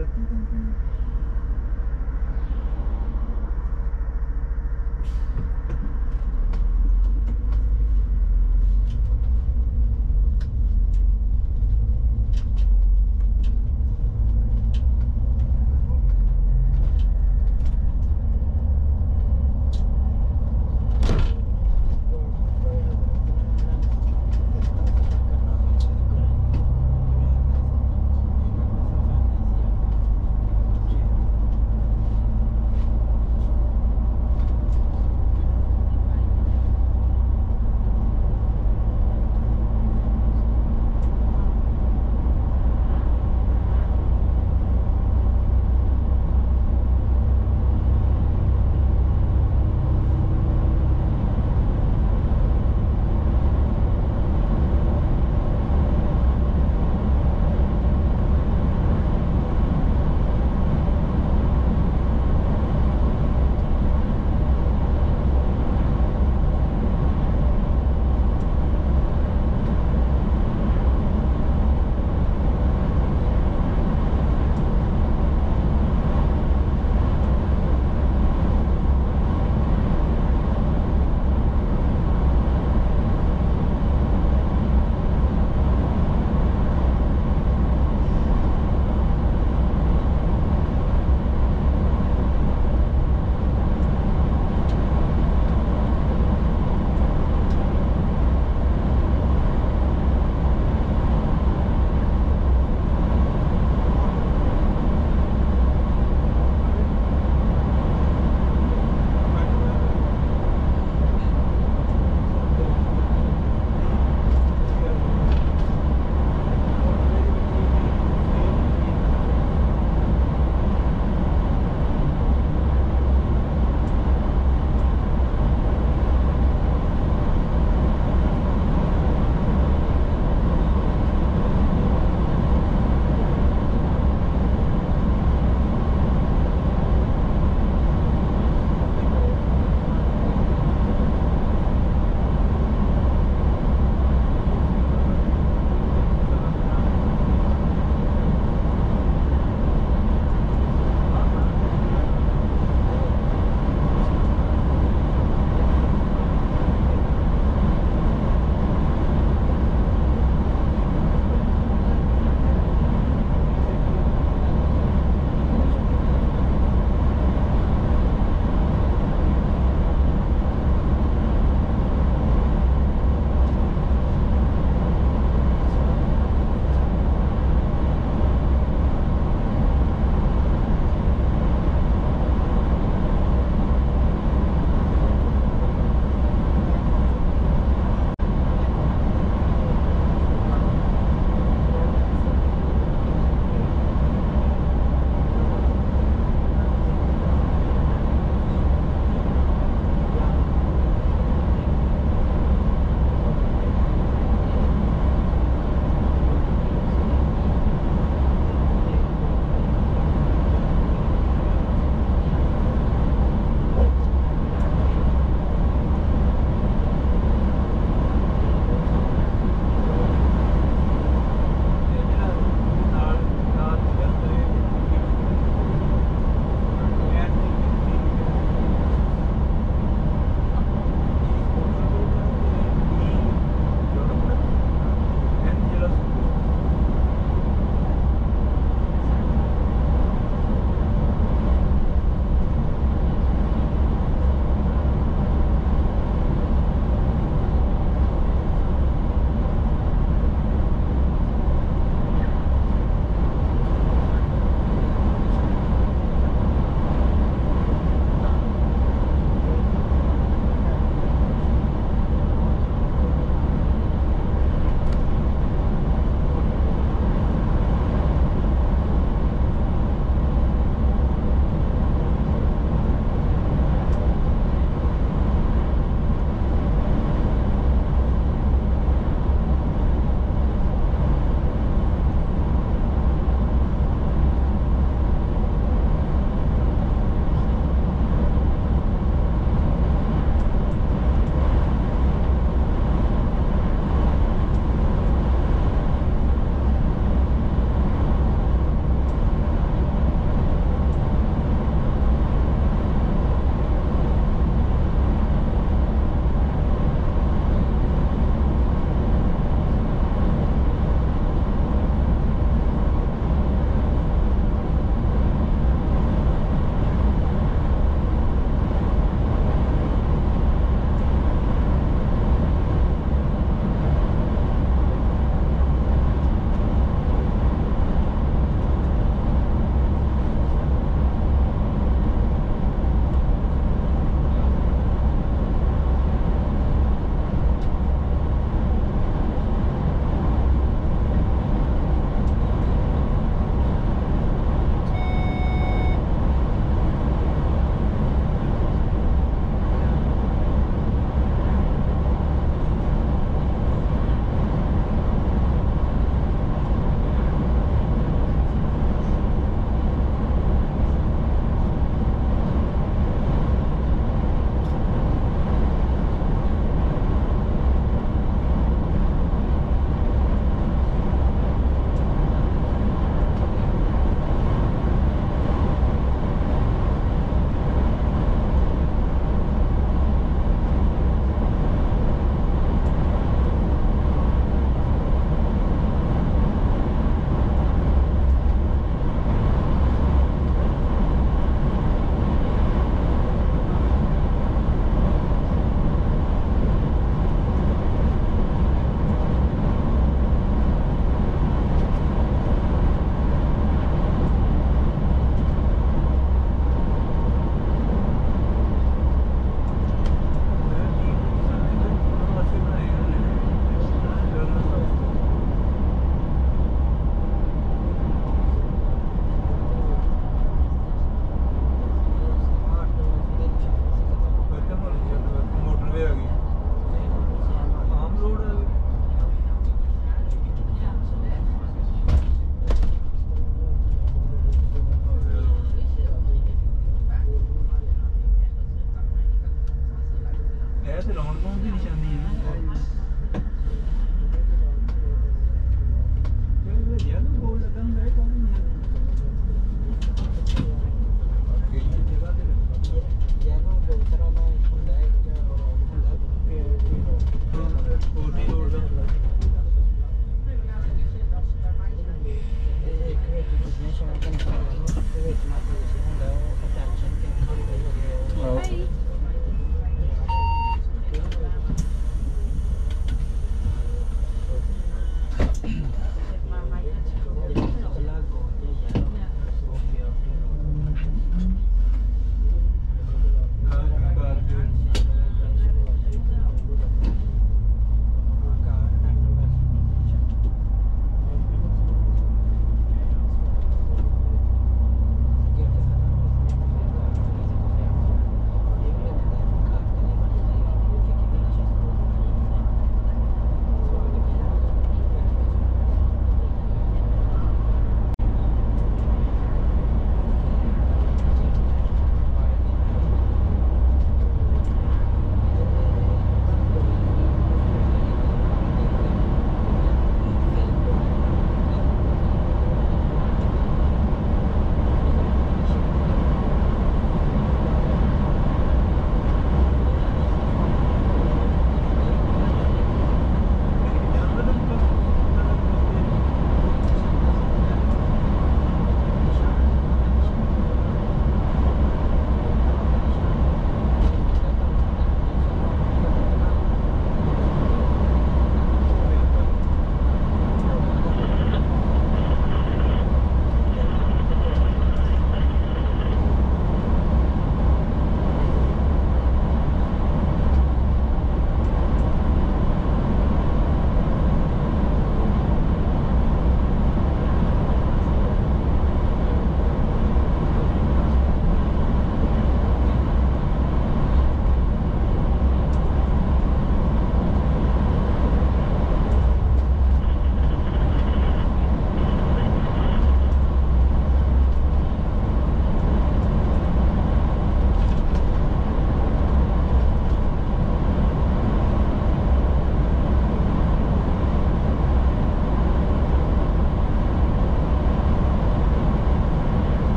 the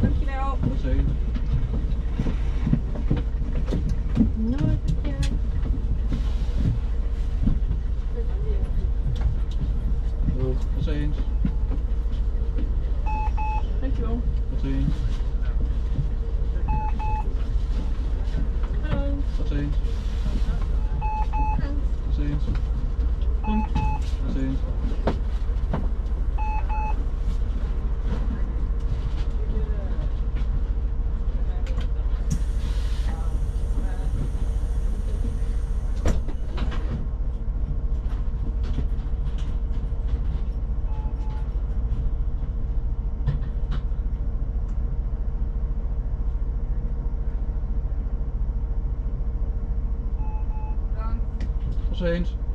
Dankjewel. Nooit meer. Tot ziens. Dankjewel. Tot ziens. Hallo. Tot ziens. Tot ziens. Tot ziens. Change.